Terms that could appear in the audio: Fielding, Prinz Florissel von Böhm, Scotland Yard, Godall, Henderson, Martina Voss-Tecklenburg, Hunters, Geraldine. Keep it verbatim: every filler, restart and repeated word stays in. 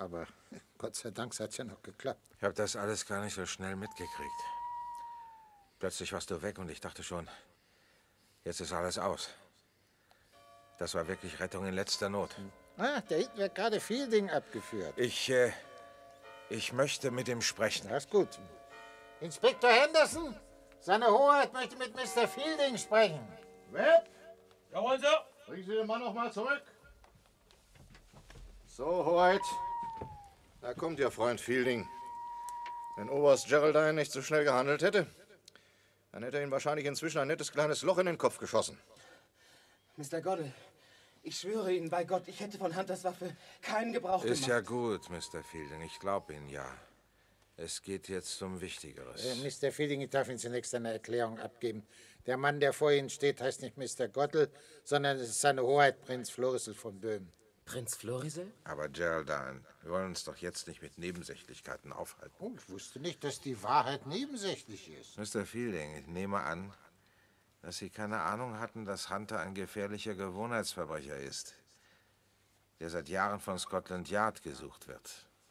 Aber Gott sei Dank hat's ja noch geklappt. Ich habe das alles gar nicht so schnell mitgekriegt. Plötzlich warst du weg und ich dachte schon, jetzt ist alles aus. Das war wirklich Rettung in letzter Not. Ah, da hinten wird gerade Fielding abgeführt. Ich, äh, ich möchte mit ihm sprechen. Das ist gut. Inspektor Henderson, seine Hoheit möchte mit Mister Fielding sprechen. Webb? Ja, wollen Sie? Bringen Sie den Mann noch mal zurück. So, Hoheit. Da kommt Ihr Freund Fielding. Wenn Oberst Geraldine nicht so schnell gehandelt hätte, dann hätte er ihm wahrscheinlich inzwischen ein nettes kleines Loch in den Kopf geschossen. Mister Godall, ich schwöre Ihnen bei Gott, ich hätte von Hunters Waffe keinen Gebrauch gemacht. Ist ja gut, Mister Fielding, ich glaube Ihnen ja. Es geht jetzt um Wichtigeres. Äh, Mister Fielding, ich darf Ihnen zunächst eine Erklärung abgeben. Der Mann, der vor Ihnen steht, heißt nicht Mister Godall, sondern es ist seine Hoheit Prinz Florissel von Böhm. Prinz Florissel? Aber Geraldine, wir wollen uns doch jetzt nicht mit Nebensächlichkeiten aufhalten. Oh, ich wusste nicht, dass die Wahrheit nebensächlich ist. Mister Fielding, ich nehme an, dass Sie keine Ahnung hatten, dass Hunter ein gefährlicher Gewohnheitsverbrecher ist, der seit Jahren von Scotland Yard gesucht wird.